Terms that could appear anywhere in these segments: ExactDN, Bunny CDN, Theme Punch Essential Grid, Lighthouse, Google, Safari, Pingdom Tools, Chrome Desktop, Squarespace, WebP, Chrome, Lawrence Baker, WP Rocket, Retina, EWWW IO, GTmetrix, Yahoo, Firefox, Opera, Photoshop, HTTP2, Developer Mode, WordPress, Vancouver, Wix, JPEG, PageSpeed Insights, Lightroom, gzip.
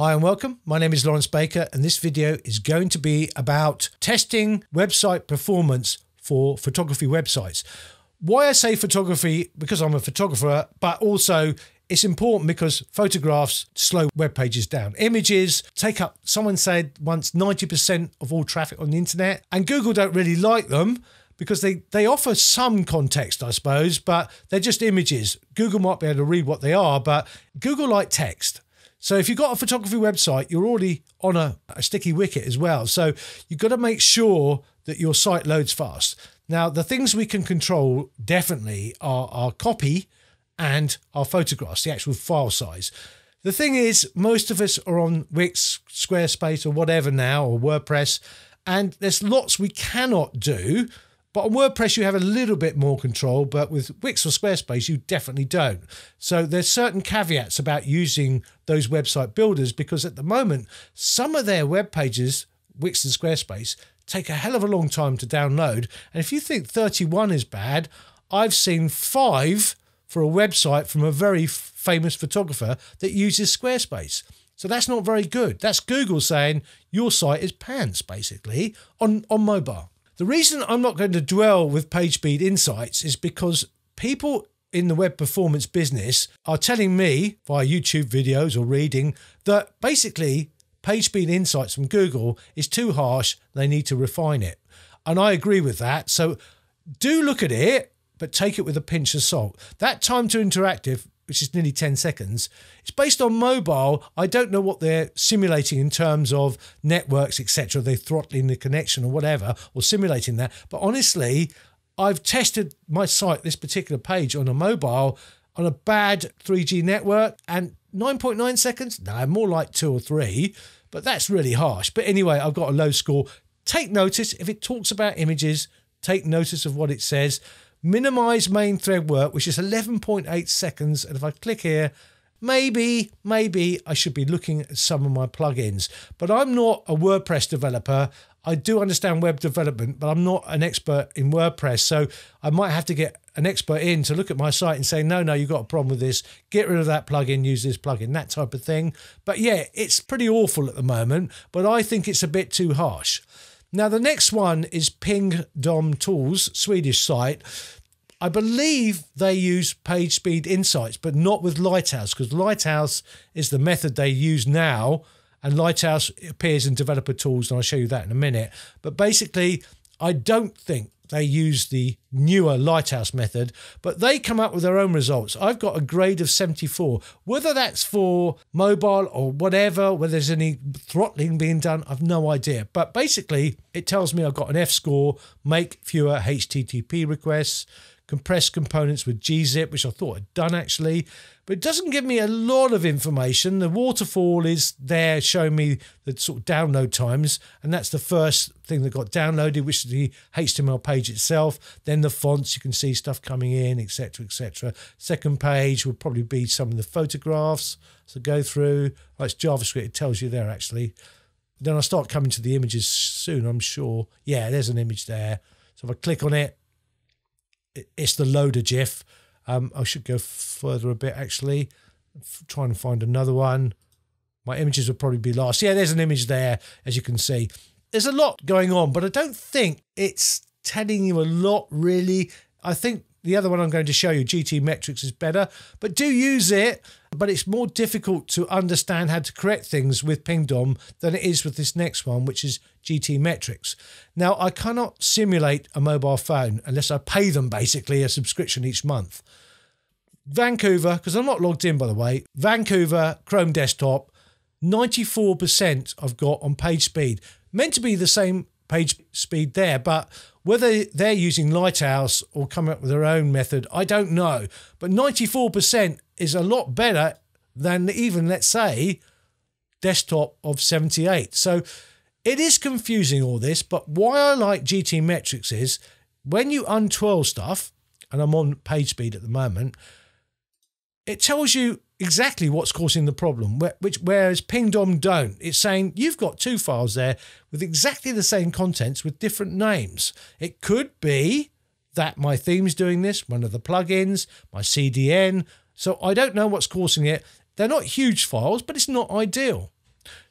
Hi and welcome. My name is Lawrence Baker and this video is going to be about testing website performance for photography websites. Why I say photography, because I'm a photographer, but also it's important because photographs slow web pages down. Images take up, someone said once, 90% of all traffic on the internet, and Google don't really like them because they offer some context, I suppose, but they're just images. Google might be able to read what they are, but Google like text. So if you've got a photography website, you're already on a sticky wicket as well. So you've got to make sure that your site loads fast. Now, the things we can control definitely are our copy and our photographs, the actual file size. The thing is, most of us are on Wix, Squarespace or whatever now, or WordPress, and there's lots we cannot do. But on WordPress, you have a little bit more control, but with Wix or Squarespace, you definitely don't. So there's certain caveats about using those website builders, because at the moment, some of their web pages, Wix and Squarespace, take a hell of a long time to download. And if you think 31 is bad, I've seen 5 for a website from a very famous photographer that uses Squarespace. So that's not very good. That's Google saying your site is pants, basically, on mobile. The reason I'm not going to dwell with PageSpeed Insights is because people in the web performance business are telling me via YouTube videos or reading that basically PageSpeed Insights from Google is too harsh. They need to refine it. And I agree with that. So do look at it, but take it with a pinch of salt. That time to interactive, which is nearly 10 seconds, it's based on mobile. I don't know what they're simulating in terms of networks, etc. They're throttling the connection or whatever, or simulating that. But honestly, I've tested my site, this particular page, on a mobile, on a bad 3G network, and 9.9 seconds? No, more like 2 or 3, but that's really harsh. But anyway, I've got a low score. Take notice, if it talks about images, take notice of what it says. Minimize main thread work, which is 11.8 seconds. And if I click here, maybe I should be looking at some of my plugins. But I'm not a WordPress developer. I do understand web development, but I'm not an expert in WordPress. So I might have to get an expert in to look at my site and say, no, you've got a problem with this. Get rid of that plugin, use this plugin, that type of thing. But yeah, it's pretty awful at the moment, but I think it's a bit too harsh. Now, the next one is Pingdom Tools, Swedish site. I believe they use PageSpeed Insights, but not with Lighthouse, because Lighthouse is the method they use now, and Lighthouse appears in developer tools, and I'll show you that in a minute. But basically, I don't think they use the newer Lighthouse method, but they come up with their own results. I've got a grade of 74. Whether that's for mobile or whatever, whether there's any throttling being done, I've no idea. But basically, it tells me I've got an F score, make fewer HTTP requests, compress components with gzip, which I thought I'd done actually, but it doesn't give me a lot of information. The waterfall is there showing me the sort of download times, and that's the first thing that got downloaded, which is the HTML page itself. Then the fonts, you can see stuff coming in, etc., etc. Second page will probably be some of the photographs. So go through, oh, it's JavaScript, it tells you there actually. Then I'll start coming to the images soon, I'm sure. Yeah, there's an image there. So if I click on it, it's the loader GIF. I should go further a bit, actually. Try and find another one. My images will probably be last. Yeah, there's an image there, as you can see. There's a lot going on, but I don't think it's telling you a lot, really. I think the other one I'm going to show you, GTmetrix, is better. But do use it. But it's more difficult to understand how to correct things with Pingdom than it is with this next one, which is GTmetrix. Now, I cannot simulate a mobile phone unless I pay them basically a subscription each month. Vancouver, because I'm not logged in, by the way, Vancouver, Chrome Desktop, 94% I've got on PageSpeed. Meant to be the same PageSpeed there, but whether they're using Lighthouse or coming up with their own method, I don't know. But 94% is a lot better than even, let's say, desktop of 78. So it is confusing, all this, but why I like GTmetrix is when you untwirl stuff, and I'm on PageSpeed at the moment, it tells you exactly what's causing the problem, whereas Pingdom don't. It's saying you've got 2 files there with exactly the same contents with different names. It could be that my theme's doing this, one of the plugins, my CDN. So I don't know what's causing it. They're not huge files, but it's not ideal.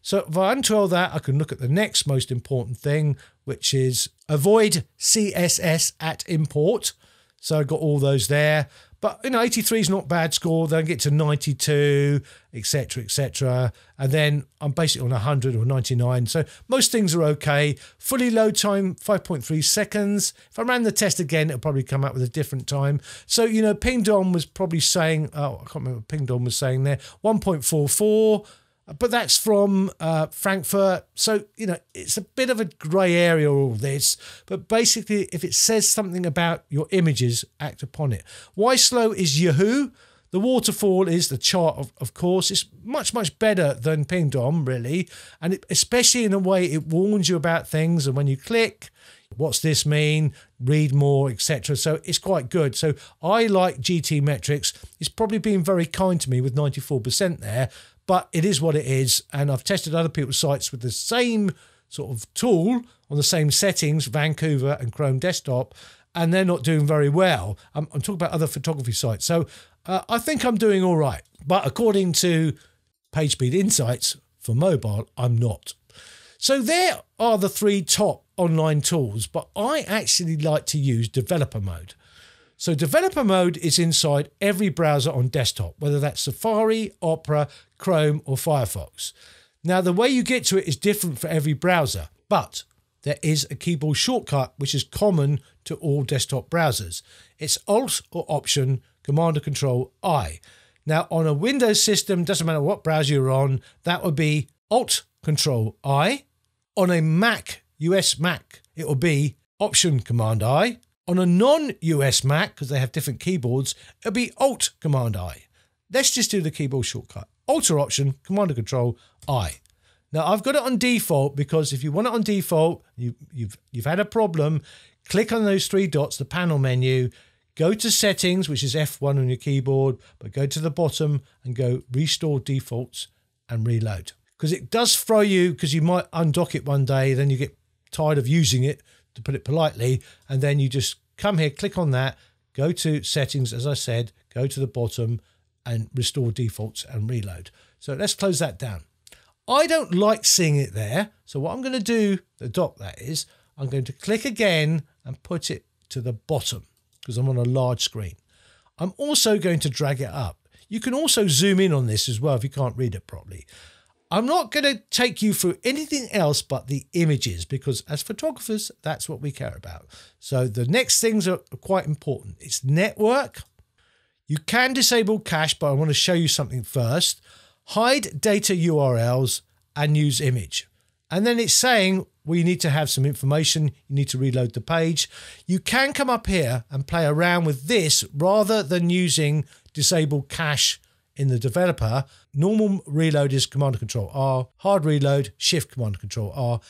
So if I untwirl that, I can look at the next most important thing, which is avoid CSS at import. So I've got all those there. But, you know, 83 is not bad score. Then get to 92, etc., etc. And then I'm basically on 100 or 99. So most things are okay. Fully load time, 5.3 seconds. If I ran the test again, it'll probably come up with a different time. So, you know, Pingdom was probably saying, oh, I can't remember what Pingdom was saying there, 1.44. But that's from Frankfurt. So, you know, it's a bit of a grey area, all this. But basically, if it says something about your images, act upon it. Why slow is Yahoo. The waterfall is the chart, of course. It's much, much better than Pingdom, really. And it, especially in a way, it warns you about things. And when you click, what's this mean? Read more, etc. So it's quite good. So I like GTmetrix. It's probably been very kind to me with 94% there. But it is what it is, and I've tested other people's sites with the same sort of tool on the same settings, Vancouver and Chrome Desktop, and they're not doing very well. I'm talking about other photography sites. So I think I'm doing all right. But according to PageSpeed Insights for mobile, I'm not. So there are the three top online tools, but I actually like to use developer mode. So developer mode is inside every browser on desktop, whether that's Safari, Opera, Chrome or Firefox. Now, the way you get to it is different for every browser, but there is a keyboard shortcut which is common to all desktop browsers. It's Alt or Option, Command or Control I. Now, on a Windows system, doesn't matter what browser you're on, that would be Alt Control I. On a Mac, US Mac, it will be Option Command I. On a non-US Mac, because they have different keyboards, it'll be Alt Command I. Let's just do the keyboard shortcut. Alt or Option, Command or Control I. Now I've got it on default because if you want it on default, you've had a problem, click on those three dots, the panel menu, go to settings, which is F1 on your keyboard, but go to the bottom and go restore defaults and reload. Because it does throw you, because you might undock it one day, then you get tired of using it, to put it politely, and then you just come here, click on that, go to settings, as I said, go to the bottom and restore defaults and reload. So let's close that down. I don't like seeing it there. So what I'm going to do, the dock that is, I'm going to click again and put it to the bottom because I'm on a large screen. I'm also going to drag it up. You can also zoom in on this as well if you can't read it properly. I'm not going to take you through anything else but the images because as photographers, that's what we care about. So the next things are quite important. It's network. You can disable cache, but I want to show you something first. Hide data URLs and use image. And then it's saying, well, you need to have some information. You need to reload the page. You can come up here and play around with this rather than using disable cache in the developer. Normal reload is Command and Control R, hard reload, Shift Command and Control R,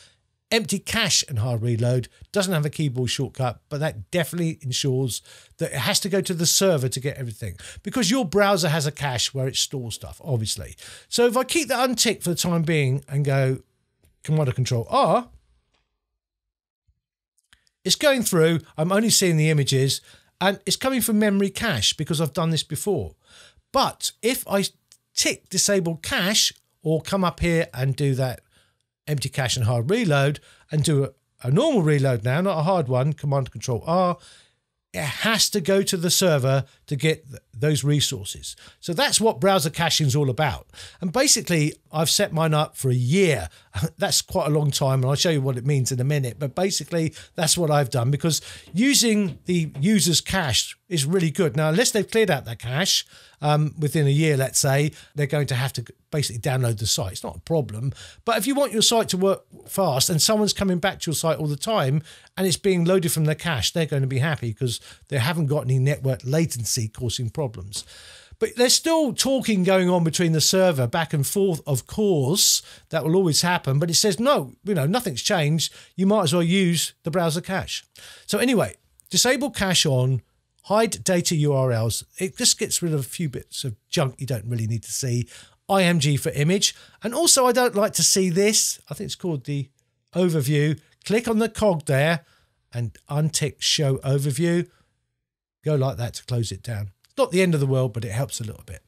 empty cache and hard reload, doesn't have a keyboard shortcut, but that definitely ensures that it has to go to the server to get everything because your browser has a cache where it stores stuff, obviously. So if I keep that unticked for the time being and go Command and Control R, it's going through, I'm only seeing the images and it's coming from memory cache because I've done this before. But if I tick disable cache or come up here and do that empty cache and hard reload and do a normal reload now, not a hard one, Command Control R, it has to go to the server to get those resources. So that's what browser caching is all about. And basically, I've set mine up for a year. That's quite a long time, and I'll show you what it means in a minute. But basically, that's what I've done because using the user's cache is really good. Now, unless they've cleared out that cache within a year, let's say, they're going to have to basically download the site. It's not a problem. But if you want your site to work fast and someone's coming back to your site all the time and it's being loaded from their cache, they're going to be happy because they haven't got any network latency causing problems. But there's still talking going on between the server back and forth, of course. That will always happen. But it says, no, you know, nothing's changed. You might as well use the browser cache. So anyway, disable cache on, hide data URLs. It just gets rid of a few bits of junk you don't really need to see. IMG for image. And also, I don't like to see this. I think it's called the overview. Click on the cog there and untick show overview. Go like that to close it down. Not the end of the world, but it helps a little bit.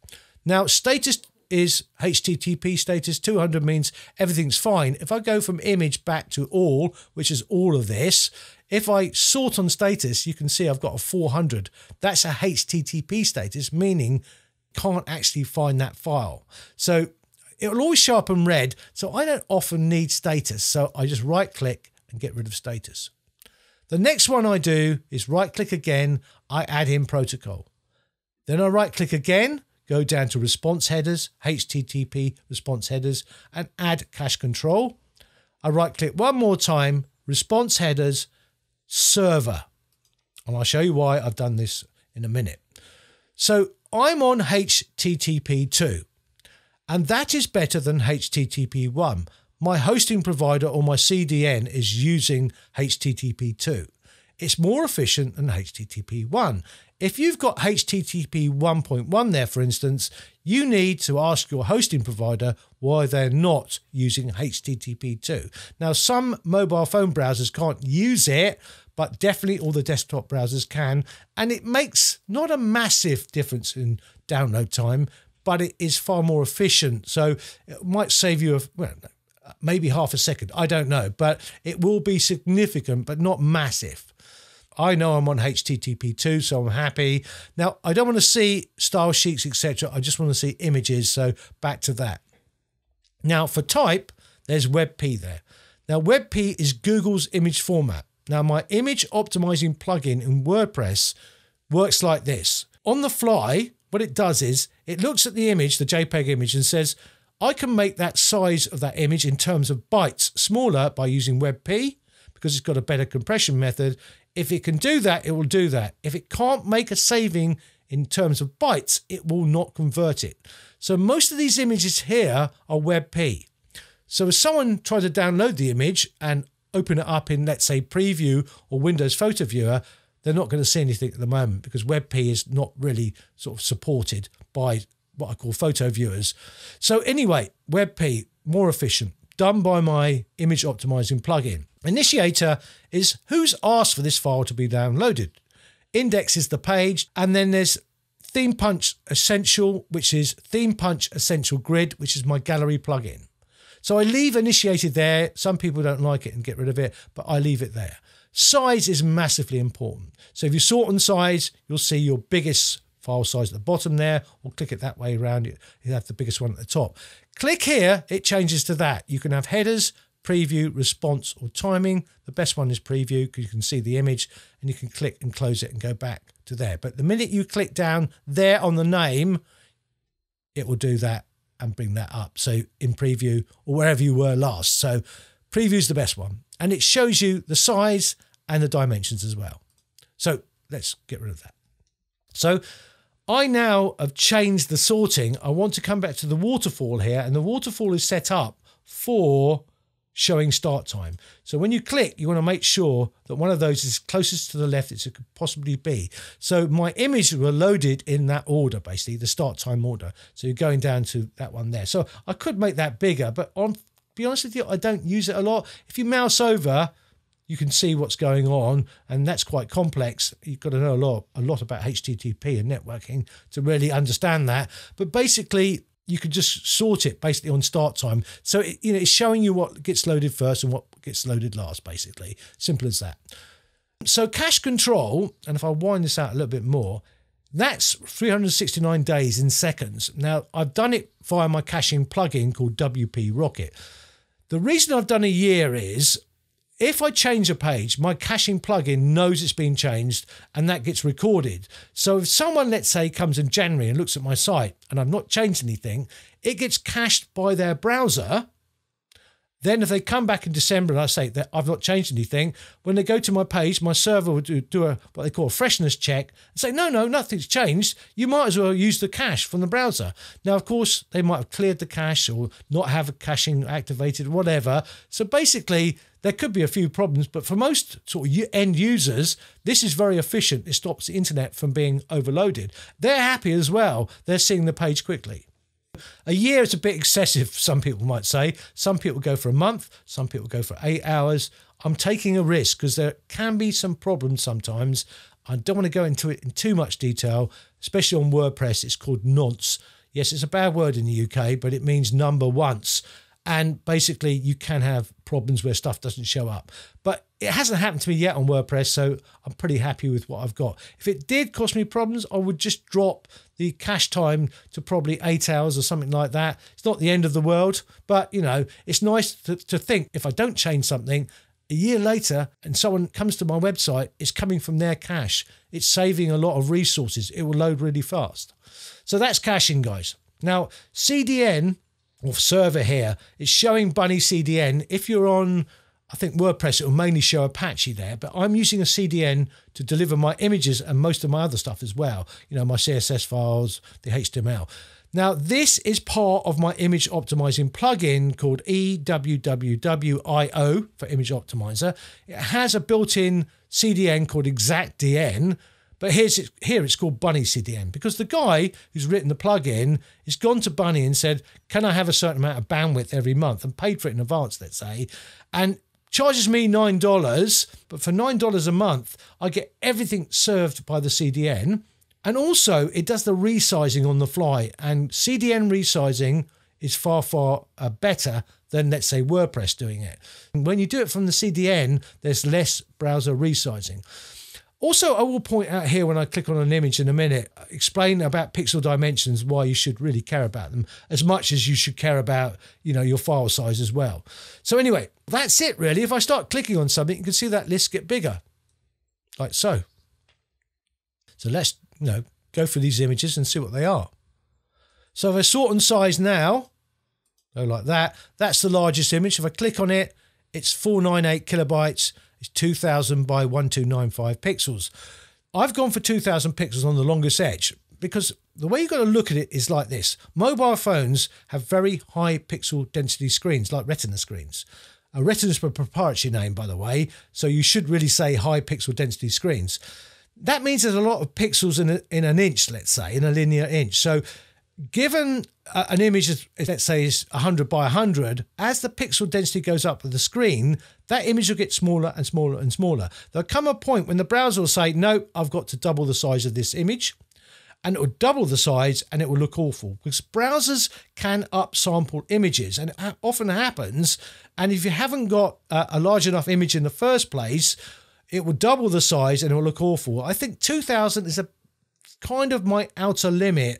Now, status is HTTP status 200 means everything's fine. If I go from image back to all, which is all of this, if I sort on status, you can see I've got a 400. That's a HTTP status, meaning can't actually find that file. So it'll always show up in red. So I don't often need status. So I just right click and get rid of status. The next one I do is right click again. I add in protocol. Then I right click again, go down to response headers, HTTP response headers, and add cache control. I right click one more time, response headers, server. And I'll show you why I've done this in a minute. So I'm on HTTP2, and that is better than HTTP1. My hosting provider or my CDN is using HTTP2. It's more efficient than HTTP1. If you've got HTTP 1.1 there, for instance, you need to ask your hosting provider why they're not using HTTP 2. Now, some mobile phone browsers can't use it, but definitely all the desktop browsers can. And it makes not a massive difference in download time, but it is far more efficient. So it might save you maybe half a second. I don't know, but it will be significant, but not massive. I know I'm on HTTP2, so I'm happy. Now, I don't want to see style sheets, etc. I just want to see images, so back to that. Now, for type, there's WebP there. Now, WebP is Google's image format. Now, my image optimizing plugin in WordPress works like this. On the fly, what it does is it looks at the image, the JPEG image, and says, I can make that size of that image in terms of bytes smaller by using WebP because it's got a better compression method. If it can do that, it will do that. If it can't make a saving in terms of bytes, it will not convert it. So most of these images here are WebP. So if someone tried to download the image and open it up in, let's say, Preview or Windows Photo Viewer, they're not going to see anything at the moment because WebP is not really sort of supported by what I call photo viewers. So anyway, WebP, more efficient, done by my image optimizing plugin. Initiator is who's asked for this file to be downloaded. Index is the page. And then there's Theme Punch Essential, which is Theme Punch Essential Grid, which is my gallery plugin. So I leave initiated there. Some people don't like it and get rid of it, but I leave it there. Size is massively important. So if you sort on size, you'll see your biggest file size at the bottom there, or click it that way around. You have the biggest one at the top. Click here, it changes to that. You can have headers, preview, response, or timing. The best one is preview because you can see the image and you can click and close it and go back to there. But the minute you click down there on the name, it will do that and bring that up. So in preview or wherever you were last. So preview is the best one. And it shows you the size and the dimensions as well. So let's get rid of that. So I now have changed the sorting. I want to come back to the waterfall here, and the waterfall is set up for showing start time. So when you click, you want to make sure that one of those is closest to the left as it could possibly be. So my images were loaded in that order, basically the start time order. So you're going down to that one there. So I could make that bigger, but I'll be honest with you, I don't use it a lot. If you mouse over, you can see what's going on, and that's quite complex. You've got to know a lot about HTTP and networking to really understand that. But basically, you could just sort it basically on start time. So it, it's showing you what gets loaded first and what gets loaded last, basically. Simple as that. So cache control, and if I wind this out a little bit more, that's 369 days in seconds. Now, I've done it via my caching plugin called WP Rocket. The reason I've done a year is if I change a page, my caching plugin knows it's been changed and that gets recorded. So if someone, let's say, comes in January and looks at my site and I've not changed anything, it gets cached by their browser. Then if they come back in December and I say that I've not changed anything, when they go to my page, my server will do what they call a freshness check and say, no, nothing's changed. You might as well use the cache from the browser. Now, of course, they might have cleared the cache or not have a caching activated, whatever. So basically, there could be a few problems, but for most sort of end users, this is very efficient. It stops the internet from being overloaded. They're happy as well. They're seeing the page quickly. A year is a bit excessive, some people might say. Some people go for a month. Some people go for 8 hours. I'm taking a risk because there can be some problems sometimes. I don't want to go into it in too much detail, especially on WordPress. It's called nonce. Yes, it's a bad word in the UK, but it means number once. And basically, you can have problems where stuff doesn't show up. But it hasn't happened to me yet on WordPress, so I'm pretty happy with what I've got. If it did cause me problems, I would just drop the cache time to probably 8 hours or something like that. It's not the end of the world, but, you know, it's nice to think if I don't change something, a year later, and someone comes to my website, it's coming from their cache. It's saving a lot of resources. It will load really fast. So that's caching, guys. Now, CDN... or server here, it's showing Bunny CDN. If you're on, I think, WordPress, it will mainly show Apache there, but I'm using a CDN to deliver my images and most of my other stuff as well. You know, my CSS files, the HTML. Now, this is part of my image optimizing plugin called EWWW IO for Image Optimizer. It has a built-in CDN called ExactDN, but here it's called Bunny CDN because the guy who's written the plugin has gone to Bunny and said, can I have a certain amount of bandwidth every month, and paid for it in advance, let's say, and charges me $9. But for $9 a month, I get everything served by the CDN. And also it does the resizing on the fly, and CDN resizing is far, far better than, let's say, WordPress doing it. And when you do it from the CDN, there's less browser resizing. Also, I will point out here when I click on an image in a minute, explain about pixel dimensions, why you should really care about them as much as you should care about, you know, your file size as well. So anyway, that's it really. If I start clicking on something, you can see that list get bigger, like so. So let's, you know, go for these images and see what they are. So if I sort and size now, go like that, that's the largest image. If I click on it, it's 498 kilobytes. It's 2000 by 1295 pixels. I've gone for 2000 pixels on the longest edge because the way you've got to look at it is like this. Mobile phones have very high pixel density screens, like Retina screens. Retina's a proprietary name, by the way, so you should really say high pixel density screens. That means there's a lot of pixels in an inch, let's say, in a linear inch. So given an image, let's say, is 100 by 100, as the pixel density goes up with the screen, that image will get smaller and smaller and smaller. There'll come a point when the browser will say, no, I've got to double the size of this image. And it will double the size and it will look awful because browsers can upsample images, and it often happens. And if you haven't got a large enough image in the first place, it will double the size and it will look awful. I think 2000 is a kind of my outer limit.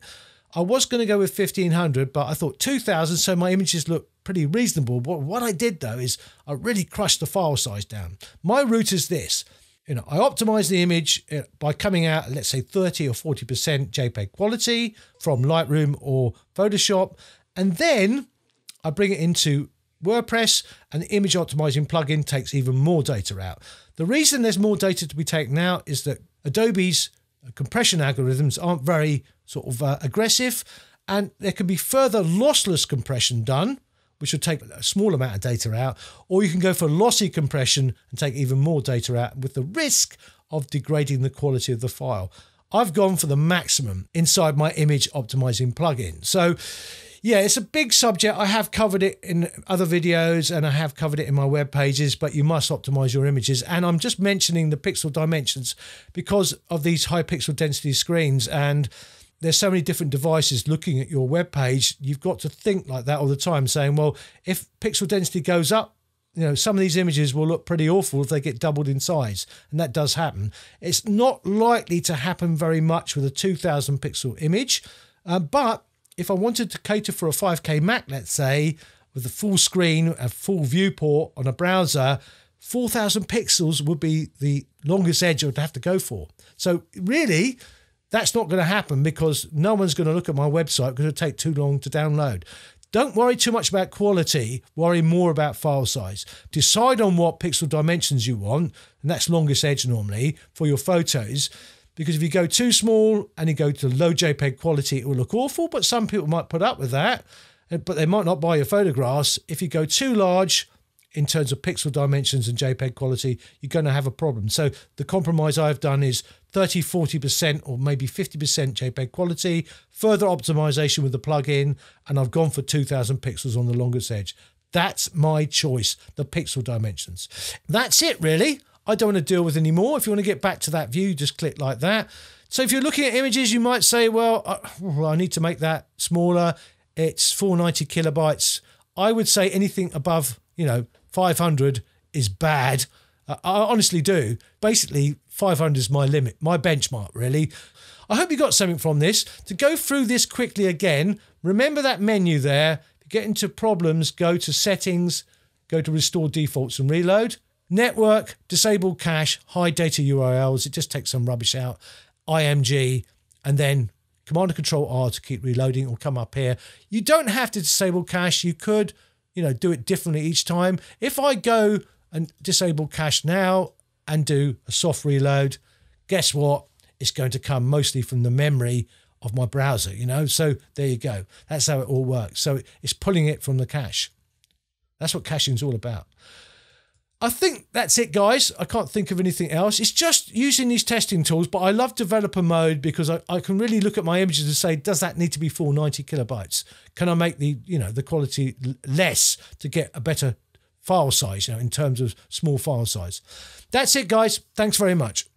I was going to go with 1500, but I thought 2000, so my images look pretty reasonable. What I did though is I really crushed the file size down. My route is this, you know, I optimize the image by coming out, let's say 30 or 40% JPEG quality from Lightroom or Photoshop. And then I bring it into WordPress, and the image optimizing plugin takes even more data out. The reason there's more data to be taken out is that Adobe's compression algorithms aren't very sort of aggressive, and there can be further lossless compression done, which will take a small amount of data out, or you can go for lossy compression and take even more data out with the risk of degrading the quality of the file. I've gone for the maximum inside my image optimizing plugin. So yeah, it's a big subject. I have covered it in other videos and I have covered it in my web pages, but you must optimize your images. And I'm just mentioning the pixel dimensions because of these high pixel density screens, and there's so many different devices looking at your web page. You've got to think like that all the time, saying, well, if pixel density goes up, you know, some of these images will look pretty awful if they get doubled in size. And that does happen. It's not likely to happen very much with a 2000 pixel image, but if I wanted to cater for a 5K Mac, let's say, with a full screen, a full viewport on a browser, 4,000 pixels would be the longest edge I would have to go for. So really, that's not going to happen because no one's going to look at my website because it'll take too long to download. Don't worry too much about quality, worry more about file size. Decide on what pixel dimensions you want, and that's longest edge normally, for your photos. Because if you go too small and you go to low JPEG quality, it will look awful, but some people might put up with that, but they might not buy your photographs. If you go too large in terms of pixel dimensions and JPEG quality, you're going to have a problem. So the compromise I've done is 30, 40% or maybe 50% JPEG quality, further optimization with the plugin, and I've gone for 2000 pixels on the longest edge. That's my choice, the pixel dimensions. That's it really. I don't want to deal with any more. If you want to get back to that view, just click like that. So if you're looking at images, you might say, well, I need to make that smaller. It's 490 kilobytes. I would say anything above, 500 is bad. I honestly do. Basically, 500 is my limit, my benchmark, really. I hope you got something from this. To go through this quickly again, remember that menu there. If you get into problems, go to settings, go to restore defaults and reload. Network, disable cache, hide data URLs. It just takes some rubbish out. IMG, and then Command and Control R to keep reloading, or come up here. You don't have to disable cache. You could, do it differently each time. If I go and disable cache now and do a soft reload, guess what? It's going to come mostly from the memory of my browser, So there you go. That's how it all works. So it's pulling it from the cache. That's what caching is all about. I think that's it, guys. I can't think of anything else. It's just using these testing tools, but I love developer mode because I can really look at my images and say, does that need to be 490 kilobytes? Can I make the, the quality less to get a better file size, in terms of small file size? That's it, guys. Thanks very much.